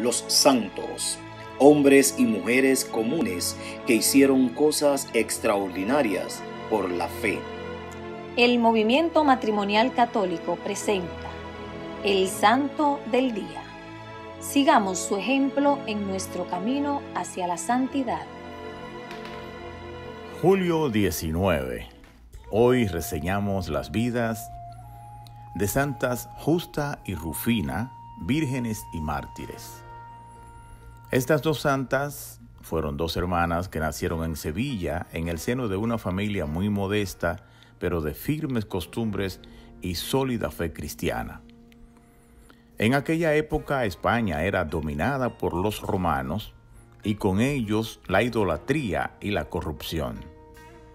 los santos, hombres y mujeres comunes que hicieron cosas extraordinarias por la fe. El Movimiento Matrimonial Católico presenta el Santo del Día. Sigamos su ejemplo en nuestro camino hacia la santidad. Julio 19. Hoy reseñamos las vidas de Santas Justa y Rufina, vírgenes y mártires. Estas dos santas fueron dos hermanas que nacieron en Sevilla, en el seno de una familia muy modesta, pero de firmes costumbres y sólida fe cristiana. En aquella época, España era dominada por los romanos y con ellos la idolatría y la corrupción.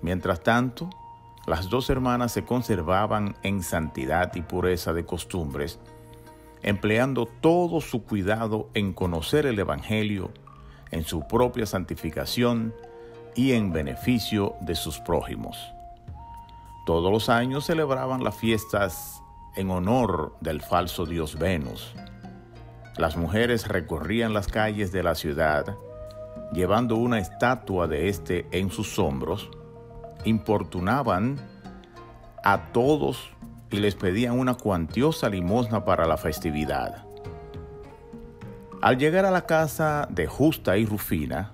Mientras tanto, las dos hermanas se conservaban en santidad y pureza de costumbres, empleando todo su cuidado en conocer el Evangelio, en su propia santificación y en beneficio de sus prójimos. Todos los años celebraban las fiestas en honor del falso dios Venus. Las mujeres recorrían las calles de la ciudad, llevando una estatua de este en sus hombros, importunaban a todos y les pedían una cuantiosa limosna para la festividad. Al llegar a la casa de Justa y Rufina,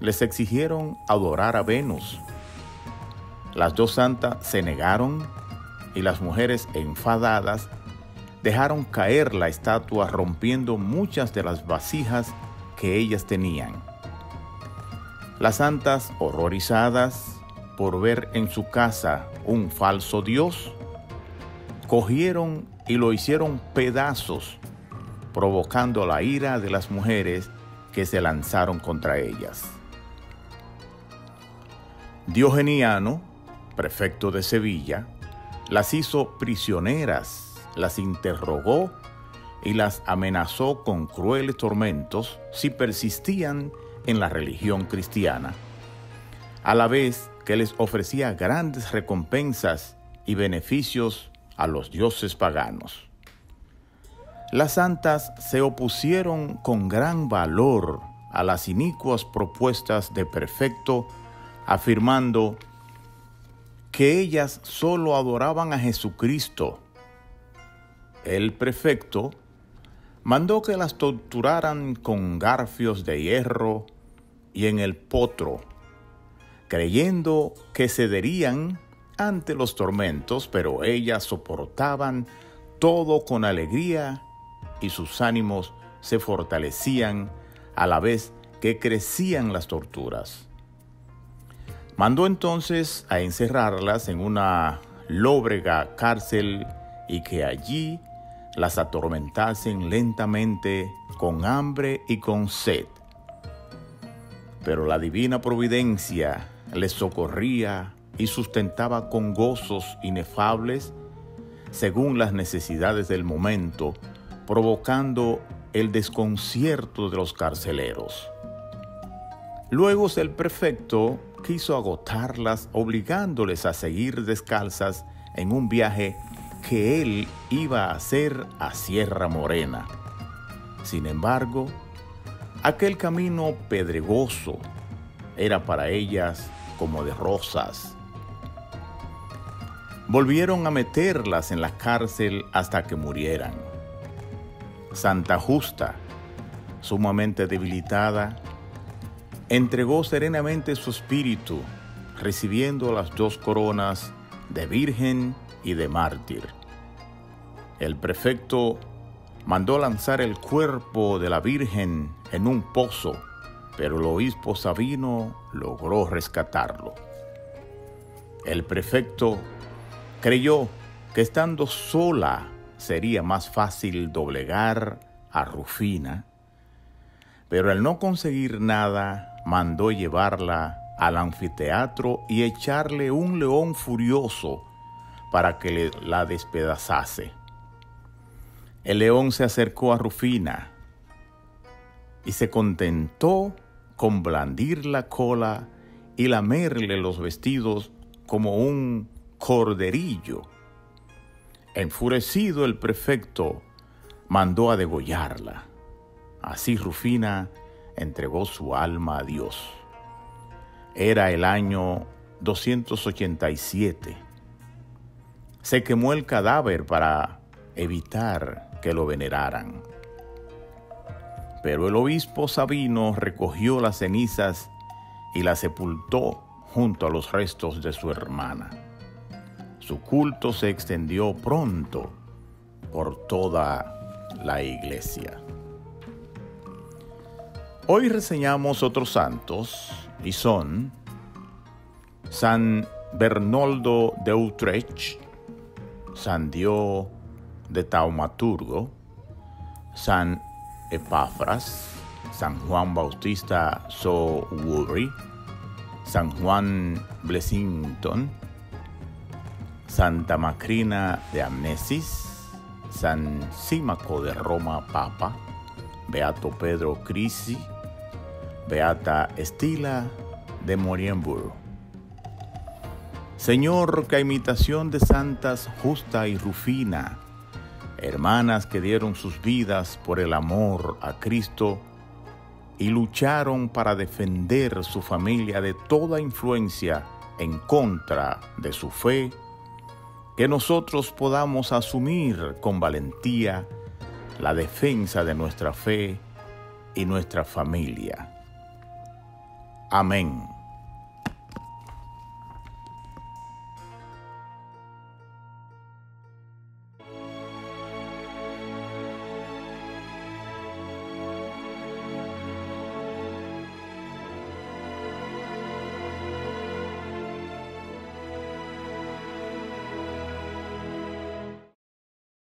les exigieron adorar a Venus. Las dos santas se negaron y las mujeres, enfadadas, dejaron caer la estatua, rompiendo muchas de las vasijas que ellas tenían. Las santas, horrorizadas por ver en su casa un falso dios, cogieron y lo hicieron pedazos, provocando la ira de las mujeres que se lanzaron contra ellas. Diogeniano, prefecto de Sevilla, las hizo prisioneras, las interrogó y las amenazó con crueles tormentos si persistían en la religión cristiana, a la vez que les ofrecía grandes recompensas y beneficios a los dioses paganos. Las santas se opusieron con gran valor a las inicuas propuestas de prefecto, afirmando que ellas solo adoraban a Jesucristo. El prefecto mandó que las torturaran con garfios de hierro y en el potro, creyendo que cederían ante los tormentos, pero ellas soportaban todo con alegría y sus ánimos se fortalecían a la vez que crecían las torturas. Mandó entonces a encerrarlas en una lóbrega cárcel y que allí las atormentasen lentamente con hambre y con sed. Pero la divina providencia les socorría y sustentaba con gozos inefables según las necesidades del momento, provocando el desconcierto de los carceleros. Luego el prefecto quiso agotarlas, obligándoles a seguir descalzas en un viaje que él iba a hacer a Sierra Morena. Sin embargo, aquel camino pedregoso era para ellas como de rosas. Volvieron a meterlas en la cárcel hasta que murieran. Santa Justa, sumamente debilitada, entregó serenamente su espíritu, recibiendo las dos coronas de virgen y de mártir. El prefecto mandó lanzar el cuerpo de la virgen en un pozo, pero el obispo Sabino logró rescatarlo. El prefecto creyó que estando sola sería más fácil doblegar a Rufina, pero al no conseguir nada, mandó llevarla al anfiteatro y echarle un león furioso para que la despedazase. El león se acercó a Rufina y se contentó con blandir la cola y lamerle los vestidos como un corderillo. Enfurecido, el prefecto mandó a degollarla. Así Rufina entregó su alma a Dios. Era el año 287. Se quemó el cadáver para evitar que lo veneraran. Pero el obispo Sabino recogió las cenizas y las sepultó junto a los restos de su hermana. Su culto se extendió pronto por toda la iglesia. Hoy reseñamos otros santos y son San Bernoldo de Utrecht, San Dios de Taumaturgo, San Epafras, San Juan Bautista So-Worry, San Juan Blessington, Santa Macrina de Amnesis, San Símaco de Roma Papa, Beato Pedro Crisi, Beata Estila de Morienburg. Señor, que a imitación de Santas Justa y Rufina, hermanas que dieron sus vidas por el amor a Cristo y lucharon para defender su familia de toda influencia en contra de su fe, que nosotros podamos asumir con valentía la defensa de nuestra fe y nuestra familia. Amén.